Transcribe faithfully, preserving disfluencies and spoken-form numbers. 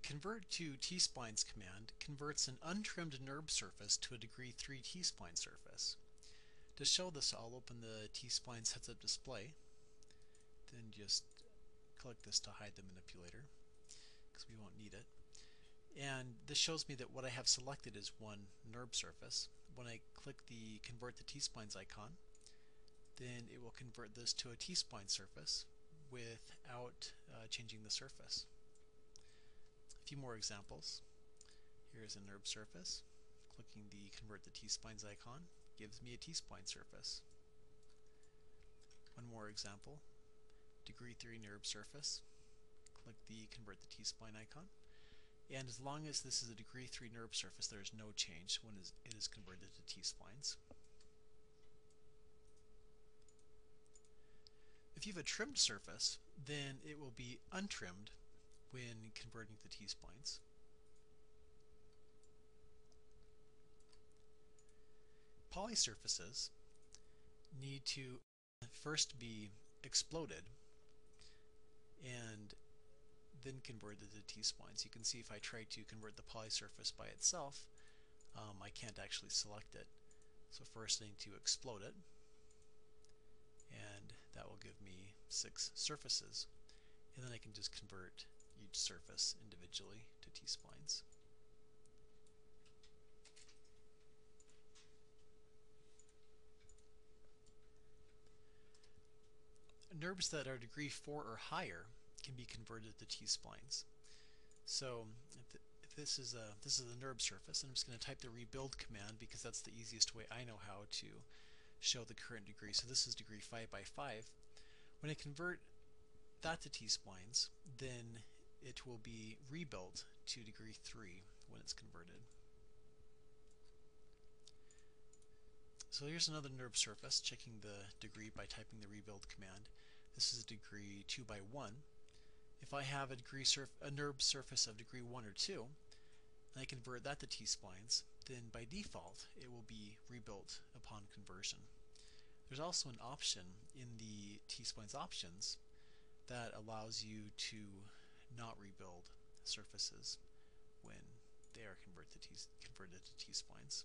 The convert to T-Splines command converts an untrimmed NURBS surface to a degree three T-Spline surface. To show this, I'll open the T-Splines heads-up display, then just click this to hide the manipulator, because we won't need it. And this shows me that what I have selected is one NURBS surface. When I click the convert to T-Splines icon, then it will convert this to a T-Spline surface without uh, changing the surface. A few more examples. Here's a NURBS surface. Clicking the convert to T-Splines icon gives me a T-Spline surface. One more example. Degree three NURBS surface. Click the convert to T-Spline icon. And as long as this is a degree three NURBS surface, there is no change when it is converted to T-Splines. If you have a trimmed surface, then it will be untrimmed when converting to T-Splines. Poly surfaces need to first be exploded and then converted to T-Splines. You can see if I try to convert the poly surface by itself, um, I can't actually select it. So first I need to explode it, and that will give me six surfaces. And then I can just convert each surface individually to T-Splines. NURBS that are degree four or higher can be converted to T-Splines. So if th if this is a this is a NURBS surface, and I'm just going to type the rebuild command because that's the easiest way I know how to show the current degree. So this is degree five by five. When I convert that to T-Splines, then it will be rebuilt to degree three when it's converted. So here's another NURBS surface, checking the degree by typing the rebuild command. This is degree two by one. If I have a degree surf a NURBS surface of degree one or two, and I convert that to T-Splines, then by default it will be rebuilt upon conversion. There's also an option in the T-Splines options that allows you to not rebuild surfaces when they are convert to converted to T-Splines.